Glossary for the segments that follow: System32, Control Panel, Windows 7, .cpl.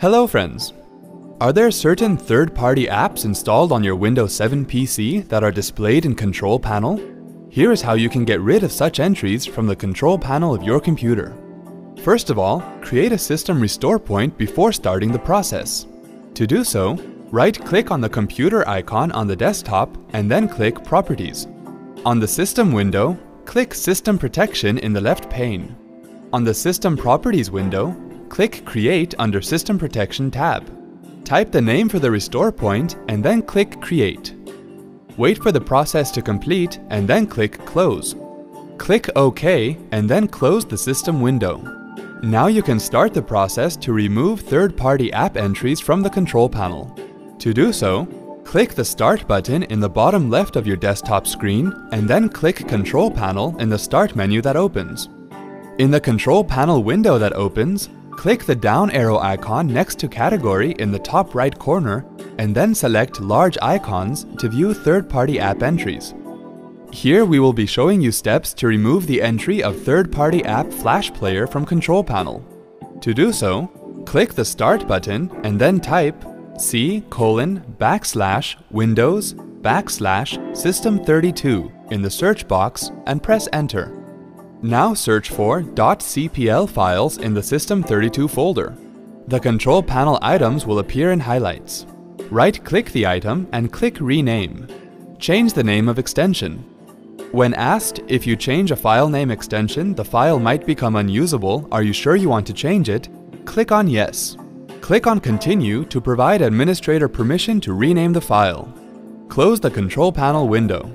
Hello friends! Are there certain third-party apps installed on your Windows 7 PC that are displayed in Control Panel? Here is how you can get rid of such entries from the Control Panel of your computer. First of all, create a system restore point before starting the process. To do so, right-click on the computer icon on the desktop and then click Properties. On the System window, click System Protection in the left pane. On the System Properties window, click Create under System Protection tab. Type the name for the restore point and then click Create. Wait for the process to complete and then click Close. Click OK and then close the system window. Now you can start the process to remove third-party app entries from the Control Panel. To do so, click the Start button in the bottom left of your desktop screen and then click Control Panel in the Start menu that opens. In the Control Panel window that opens, click the down arrow icon next to Category in the top right corner and then select Large Icons to view third-party app entries. Here we will be showing you steps to remove the entry of third-party app Flash Player from Control Panel. To do so, click the Start button and then type C:\Windows\System32 in the search box and press Enter. Now search for .cpl files in the System32 folder. The Control Panel items will appear in highlights. Right-click the item and click Rename. Change the name of extension. When asked if you change a file name extension, the file might become unusable, are you sure you want to change it? Click on Yes. Click on Continue to provide administrator permission to rename the file. Close the Control Panel window.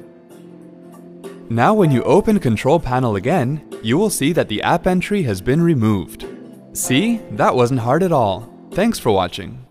Now when you open Control Panel again, you will see that the app entry has been removed. See, that wasn't hard at all. Thanks for watching.